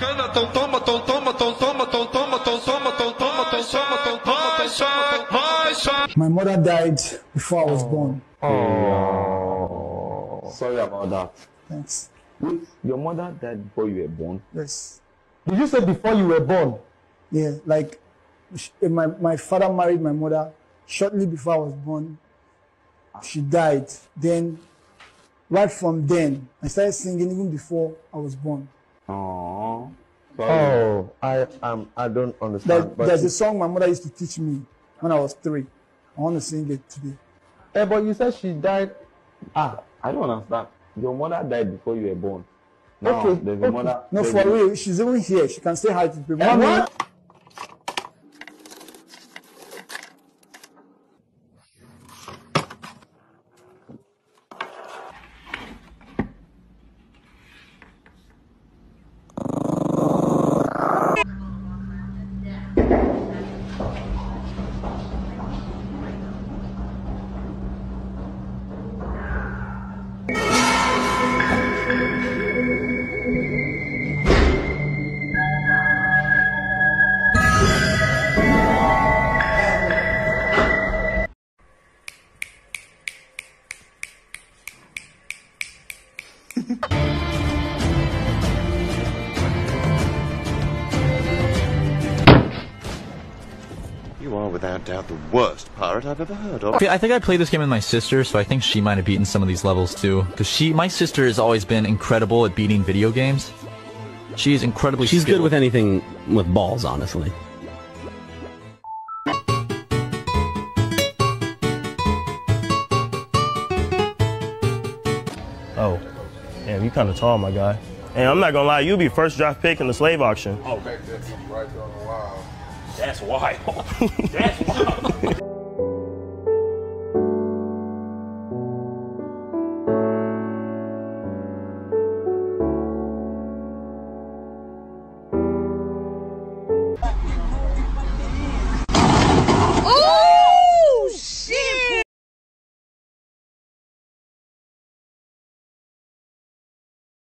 bacana, tão toma, tão toma, tão toma, tão toma, tão toma, tão toma, tão toma, tão toma, tão toma. My mother died before I was born. Oh, sorry about that. Thanks. Your mother died before you were born? Yes. Did you say before you were born? Yeah, like my father married my mother shortly before I was born. She died. Then, right from then, I started singing even before I was born. Oh, oh, I don't understand. There's a song my mother used to teach me when I was 3. I want to sing it today. Hey, but you said she died. Ah, I don't understand. Your mother died before you were born. Now, okay, there's a mother. No, for real, she's even here. She can say hi to people. Mama. You are without doubt the worst pirate I've ever heard of. I think I played this game with my sister, so I think she might have beaten some of these levels too. Because my sister has always been incredible at beating video games. She's incredibly skilled. She's good with anything with balls, honestly. Oh. Damn, you kind of tall, my guy. And I'm not gonna lie, you'll be first draft pick in the slave auction. Oh, that's right there on the wild. That's wild. That's wild.